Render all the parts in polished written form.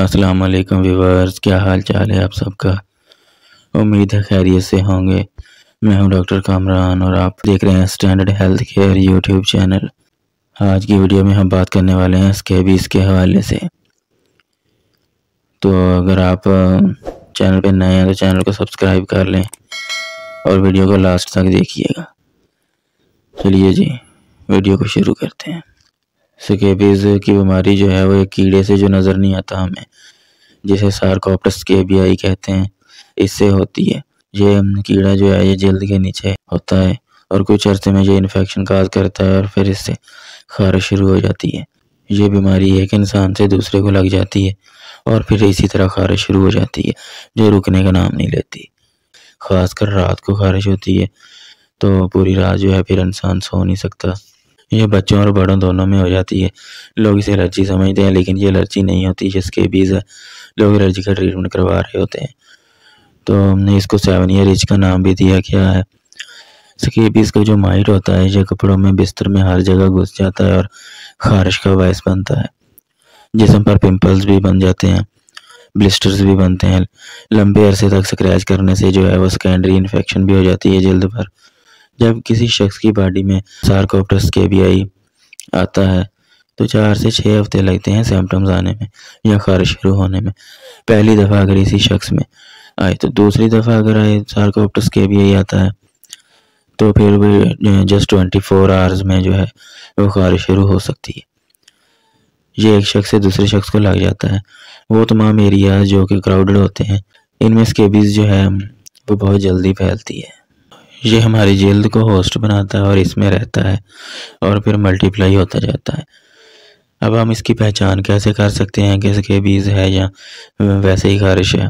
अस्सलाम वालेकुम व्यूअर्स, क्या हाल चाल है आप सबका। उम्मीद है खैरियत से होंगे। मैं हूं डॉक्टर कामरान और आप देख रहे हैं standard health care YouTube channel. आज की वीडियो में हम बात करने वाले हैं स्केबीज़ के हवाले से। तो अगर आप चैनल पर नए हैं तो चैनल को सब्सक्राइब कर लें और वीडियो को लास्ट तक देखिएगा। चलिए जी वीडियो को शुरू करते हैं। स्केबीज़ की बीमारी जो है वो एक कीड़े से जो नज़र नहीं आता हमें, जिसे सार्कोप्टस स्केबियाई कहते हैं, इससे होती है। ये कीड़ा जो है ये जल्द के नीचे होता है और कुछ अर्से में ये इन्फेक्शन काज करता है और फिर इससे खारिश शुरू हो जाती है। ये बीमारी एक इंसान से दूसरे को लग जाती है और फिर इसी तरह खारिश शुरू हो जाती है जो रुकने का नाम नहीं लेती। ख़ासकर रात को खारिश होती है तो पूरी रात जो है फिर इंसान सो नहीं सकता। ये बच्चों और बड़ों दोनों में हो जाती है। लोग इसे एलर्जी समझते हैं लेकिन ये एलर्जी नहीं होती, ये स्केबीज़ है। लोग एलर्जी का ट्रीटमेंट करवा रहे होते हैं। तो हमने इसको 7 ईयर एज का नाम भी दिया क्या है। स्केबीज़ का जो माइट होता है ये कपड़ों में, बिस्तर में, हर जगह घुस जाता है और खारिश का बायस बनता है। जिसम पर पिंपल्स भी बन जाते हैं, ब्लिस्टर्स भी बनते हैं। लंबे अरसे तक स्क्रैच करने से जो है वो सेकेंडरी इन्फेक्शन भी हो जाती है जल्द पर। जब किसी शख्स की बॉडी में सार्कोप्टस स्केबियाई आता है तो 4 से 6 हफ्ते लगते हैं सिम्टम्स आने में या खारिश शुरू होने में। पहली दफ़ा अगर इसी शख्स में आए तो दूसरी दफ़ा अगर आए सार्कोप्टस स्केबियाई आता है तो फिर भी जस्ट 24 आवर्स में जो है वो खारिश शुरू हो सकती है। ये एक शख्स से दूसरे शख्स को लग जाता है। वो तमाम एरियाज जो कि क्राउडेड होते हैं इनमें स्केबीज़ जो है वो बहुत जल्दी फैलती है। ये हमारी जल्द को होस्ट बनाता है और इसमें रहता है और फिर मल्टीप्लाई होता जाता है। अब हम इसकी पहचान कैसे कर सकते हैं कि स्केबीज़ है या वैसे ही खारिश है।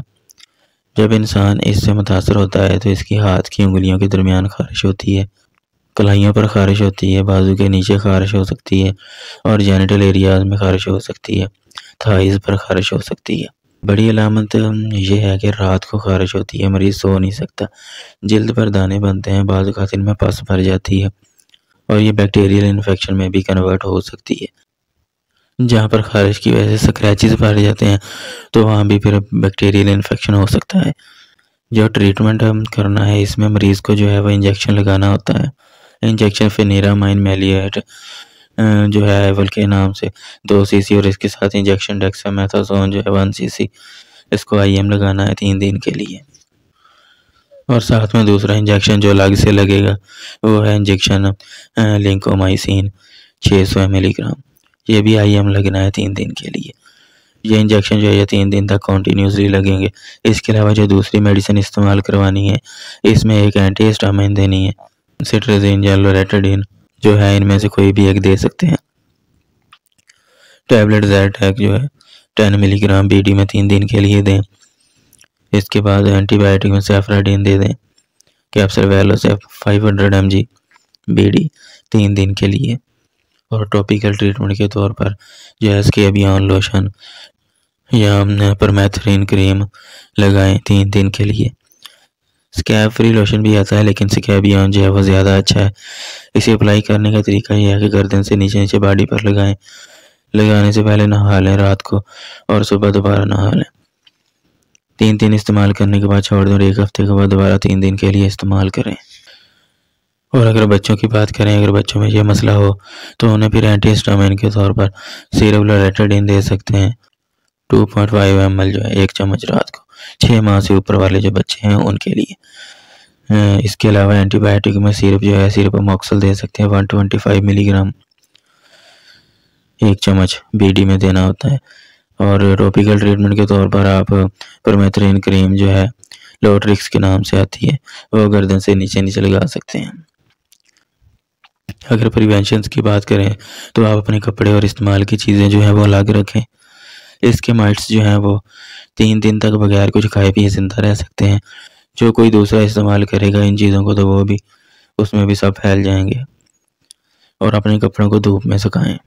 जब इंसान इससे मुतासर होता है तो इसकी हाथ की उंगलियों के दरमियान खारिश होती है, कलाइयों पर खारिश होती है, बाजू के नीचे खारिश हो सकती है और जेनिटल एरियाज में खारिश हो सकती है, थाइस पर खारिश हो सकती है। बड़ी अलामत यह है कि रात को खारिश होती है, मरीज़ सो नहीं सकता, जल्द पर दाने बनते हैं, बाज़ खातिर में पस भर जाती है और ये बैक्टीरियल इन्फेक्शन में भी कन्वर्ट हो सकती है। जहाँ पर खारिश की वजह से स्क्रैचेस भर जाते हैं तो वहाँ भी फिर बैक्टीरियल इन्फेक्शन हो सकता है। जो ट्रीटमेंट हम करना है इसमें मरीज़ को जो है वह इंजेक्शन लगाना होता है। इंजेक्शन फेनिरामाइन मैलिएट जो है एवल के नाम से 2 cc और इसके साथ इंजेक्शन डेक्सामेथासोन जो है 1 cc, इसको IM लगाना है 3 दिन के लिए। और साथ में दूसरा इंजेक्शन जो अलग से लगेगा वो है इंजेक्शन लिंकोमाइसिन 600 mg, ये भी IM लगना है 3 दिन के लिए। ये इंजेक्शन जो है ये 3 दिन तक कॉन्टीन्यूसली लगेंगे। इसके अलावा जो दूसरी मेडिसिन इस्तेमाल करवानी है इसमें एक एंटी हिस्टामाइन देनी है, सेटराजिन या लोरेटाडिन जो है, इनमें से कोई भी एक दे सकते हैं। टैबलेट जैटैक जो है 10 mg BD में 3 दिन के लिए दें। इसके बाद एंटीबायोटिक में सेफ्राडीन दे दें, कैप्सूल वैलो से 500 mg BD 3 दिन के लिए। और टॉपिकल ट्रीटमेंट के तौर पर जो है स्केबियन लोशन या हमने परमेथ्रिन क्रीम लगाएं 3 दिन के लिए। स्कैब फ्री लोशन भी आता है लेकिन स्कैबियन जो है वो ज़्यादा अच्छा है। इसे अप्लाई करने का तरीका यह है कि गर्दन से नीचे नीचे बॉडी पर लगाएं। लगाने से पहले नहा लें रात को और सुबह दोबारा नहा लें। 3 दिन इस्तेमाल करने के बाद छोड़ दें और 1 हफ्ते के बाद दोबारा 3 दिन के लिए इस्तेमाल करें। और अगर बच्चों की बात करें, अगर बच्चों में यह मसला हो तो उन्हें फिर एंटी हिस्टामाइन के तौर पर सीरम लोरेटाडिन दे सकते हैं 2.5 ml जो है 1 चम्मच रात को। 6 माह से ऊपर वाले जो बच्चे हैं उनके लिए। इसके अलावा एंटीबायोटिक में सिरप जो है सिरप अमोक्सिल दे सकते हैं 125 mg 1 चम्मच BD में देना होता है। और टॉपिकल ट्रीटमेंट के तौर पर आप परमेथ्रिन क्रीम जो है लोट्रिक्स के नाम से आती है वो गर्दन से नीचे नीचे लगा सकते हैं। अगर प्रिवेंशन की बात करें तो आप अपने कपड़े और इस्तेमाल की चीज़ें जो हैं वो अलग रखें। इसके माइट्स जो हैं वो 3 दिन तक बगैर कुछ खाए पिए जिंदा रह सकते हैं। जो कोई दूसरा इस्तेमाल करेगा इन चीज़ों को तो वो भी उसमें भी सब फैल जाएंगे। और अपने कपड़ों को धूप में सुखाएं।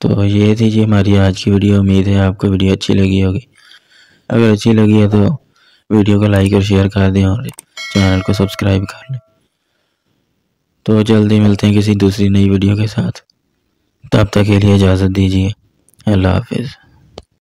तो ये थी जी हमारी आज की वीडियो। उम्मीद है आपको वीडियो अच्छी लगी होगी। अगर अच्छी लगी है तो वीडियो को लाइक और शेयर कर दें और चैनल को सब्सक्राइब कर लें। तो जल्दी मिलते हैं किसी दूसरी नई वीडियो के साथ। तब तक के लिए इजाज़त दीजिए। अल्लाह हाफिज़।